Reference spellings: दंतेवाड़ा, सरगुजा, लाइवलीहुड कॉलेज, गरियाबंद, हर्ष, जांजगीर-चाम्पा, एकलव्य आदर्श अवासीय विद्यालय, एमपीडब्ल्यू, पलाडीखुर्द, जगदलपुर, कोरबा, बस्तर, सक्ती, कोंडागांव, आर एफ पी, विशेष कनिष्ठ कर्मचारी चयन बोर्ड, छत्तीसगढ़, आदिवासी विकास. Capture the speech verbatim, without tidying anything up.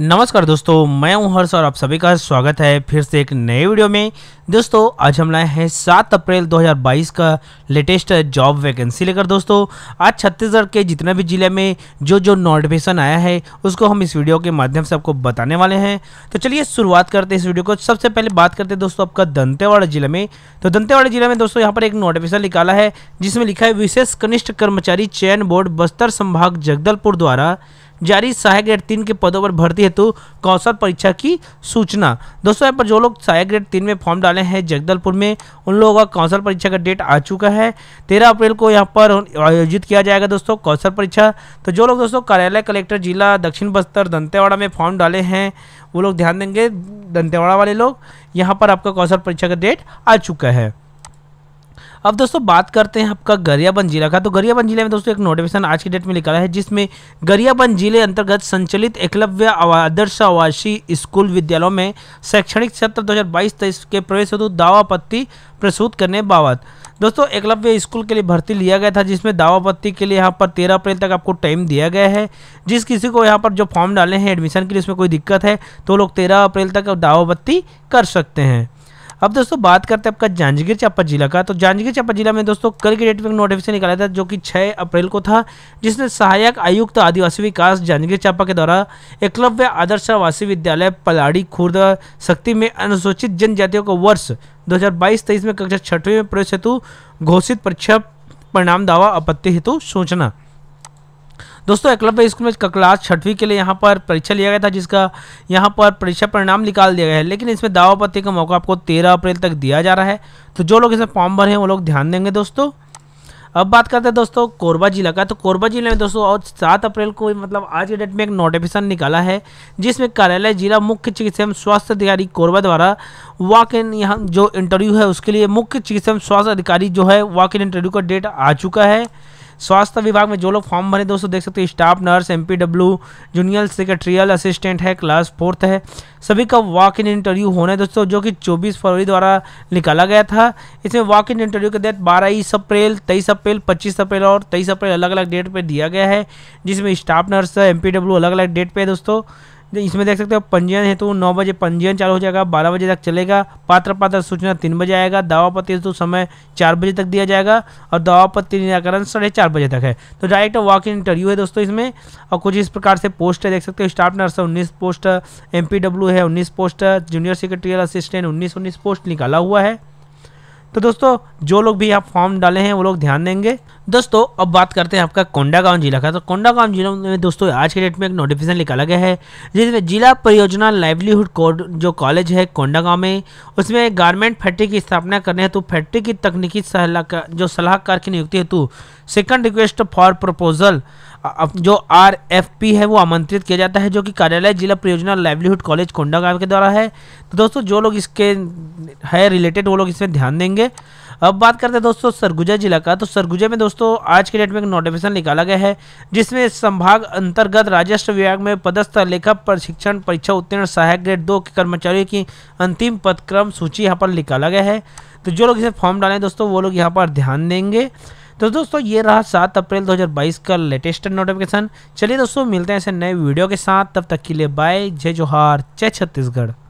नमस्कार दोस्तों, मैं हूं हर्ष और आप सभी का स्वागत है फिर से एक नए वीडियो में। दोस्तों आज हम लाए हैं सात अप्रैल दो हज़ार बाईस का लेटेस्ट जॉब वैकेंसी लेकर। दोस्तों आज छत्तीसगढ़ के जितने भी ज़िले में जो जो नोटिफिकेशन आया है उसको हम इस वीडियो के माध्यम से आपको बताने वाले हैं। तो चलिए शुरुआत करते हैं इस वीडियो को। सबसे पहले बात करते हैं दोस्तों आपका दंतेवाड़ा जिले में। तो दंतेवाड़ा जिले में दोस्तों यहाँ पर एक नोटिफिकेशन निकाला है जिसमें लिखा है विशेष कनिष्ठ कर्मचारी चयन बोर्ड बस्तर संभाग जगदलपुर द्वारा जारी सहायक ग्रेड तीन के पदों पर भर्ती हेतु कौशल परीक्षा की सूचना। दोस्तों यहाँ पर जो लोग सहायक ग्रेड तीन में फॉर्म डाले हैं जगदलपुर में, उन लोगों का कौशल परीक्षा का डेट आ चुका है। तेरह अप्रैल को यहाँ पर आयोजित किया जाएगा दोस्तों कौशल परीक्षा। तो जो लोग दोस्तों कार्यालय कलेक्टर जिला दक्षिण बस्तर दंतेवाड़ा में फॉर्म डाले हैं वो लोग ध्यान देंगे। दंतेवाड़ा वाले लोग, यहाँ पर आपका कौशल परीक्षा का डेट आ चुका है। अब दोस्तों बात करते हैं आपका गरियाबंद जिला का। तो गरियाबंद जिले में दोस्तों एक नोटिफिकेशन आज की डेट में निकाला है जिसमें गरियाबंद जिले अंतर्गत संचालित एकलव्य आदर्श अवासीय स्कूल विद्यालयों में शैक्षणिक सत्र दो हज़ार बाईस तेईस के प्रवेश हेतु दावा आपत्ति प्रस्तुत करने बाबत दोस्तों एकलव्य स्कूल के लिए भर्ती लिया गया था, जिसमें दावा आपत्ति के लिए यहाँ पर तेरह अप्रैल तक आपको टाइम दिया गया है। जिस किसी को यहाँ पर जो फॉर्म डाले हैं एडमिशन के लिए उसमें कोई दिक्कत है तो लोग तेरह अप्रैल तक दावा आपत्ति कर सकते हैं। अब दोस्तों बात करते हैं आपका जांजगीर-चाम्पा जिला का। तो जांजगीर-चाम्पा जिला में दोस्तों कल की डेट में नोटिफिकेशन निकाला था जो कि छह अप्रैल को था, जिसने सहायक आयुक्त आदिवासी विकास जांजगीर-चाम्पा के द्वारा एकलव्य आदर्श आवासीय विद्यालय पलाडीखुर्द सक्ती में अनुसूचित जनजातियों को वर्ष दो हज़ार बाईस तेईस में कक्षा छठवीं में प्रवेश हेतु घोषित परीक्षा परिणाम दावा आपत्ति हेतु सूचना। दोस्तों एकलव्य स्कूल में क्लास छठवीं के लिए यहाँ पर परीक्षा लिया गया था, जिसका यहाँ पर परीक्षा परिणाम निकाल दिया गया है, लेकिन इसमें दावा आपत्ति का मौका आपको तेरह अप्रैल तक दिया जा रहा है। तो जो लोग इसमें फॉर्म भरे हैं वो लोग ध्यान देंगे दोस्तों। अब बात करते हैं दोस्तों कोरबा जिला का। तो कोरबा जिले में दोस्तों और सात अप्रैल को मतलब आज के डेट में एक नोटिफिकेशन निकाला है जिसमें कार्यालय जिला मुख्य चिकित्सा एवं स्वास्थ्य अधिकारी कोरबा द्वारा वॉक इन यहाँ जो इंटरव्यू है उसके लिए मुख्य चिकित्सा एवं स्वास्थ्य अधिकारी जो है वॉक इन इंटरव्यू का डेट आ चुका है। स्वास्थ्य विभाग में जो लोग फॉर्म भरे दोस्तों देख सकते हैं staff nurse एमपीडब्ल्यू junior secretarial assistant है, क्लास फोर्थ है, सभी का वॉक इन इंटरव्यू होना है दोस्तों, जो कि चौबीस फरवरी द्वारा निकाला गया था। इसमें वॉक इन इंटरव्यू के डेट बारह अप्रैल, तेईस अप्रैल, पच्चीस अप्रैल और तेईस अप्रैल अलग अलग डेट पर दिया गया है, जिसमें स्टाफ नर्स एमपीडब्ल्यू अलग अलग डेट पर दोस्तों। इसमें देख सकते हो पंजीयन हेतु नौ बजे पंजीयन चालू हो जाएगा, बारह बजे तक चलेगा। पात्र पात्र सूचना तीन बजे आएगा। दावा आपत्ति हेतु समय चार बजे तक दिया जाएगा और दावा आपत्ति निराकरण साढ़े चार बजे तक है। तो डायरेक्ट वॉक इन इंटरव्यू है दोस्तों इसमें। और कुछ इस प्रकार से पोस्ट है, देख सकते हो स्टाफ नर्स उन्नीस पोस्ट, एम पी डब्ल्यू है उन्नीस पोस्ट, जूनियर सेक्रेटरियल असिस्टेंट उन्नीस उन्नीस पोस्ट निकाला हुआ है। तो दोस्तों जो लोग भी आप फॉर्म डाले हैं वो लोग ध्यान देंगे दोस्तों। अब बात करते हैं आपका कोंडागांव जिला का। तो कोंडागांव जिले में दोस्तों आज के डेट में एक नोटिफिकेशन निकाला गया है जिसमें जिला परियोजना लाइवलीहुड कोड जो कॉलेज है कोंडागांव में, उसमें गारमेंट फैक्ट्री की स्थापना करने हेतु फैक्ट्री की तकनीकी सलाहकार जो सलाहकार की नियुक्ति हेतु सेकंड रिक्वेस्ट फॉर प्रपोजल जो आर एफ पी है वो आमंत्रित किया जाता है, जो कि कार्यालय जिला परियोजना लाइवलीहुड कॉलेज कोंडागांव के द्वारा है। तो दोस्तों जो लोग इसके है रिलेटेड वो लोग इसमें ध्यान देंगे। अब बात करते हैं दोस्तों सरगुजा जिला का। तो सरगुजा में दोस्तों आज के डेट में एक नोटिफिकेशन निकाला गया है जिसमें संभाग अंतर्गत राजस्व विभाग में पदस्थ लेखा प्रशिक्षण परीक्षा उत्तीर्ण सहायक ग्रेड दो के कर्मचारियों की अंतिम पदक्रम सूची यहाँ पर निकाला गया है। तो जो लोग इसे फॉर्म डालें दोस्तों वो लोग यहाँ पर ध्यान देंगे। तो दोस्तों ये रहा सात अप्रैल दो हज़ार बाईस का लेटेस्ट नोटिफिकेशन। चलिए दोस्तों मिलते हैं ऐसे नए वीडियो के साथ, तब तक के लिए बाय। जय जोहार, जय छत्तीसगढ़।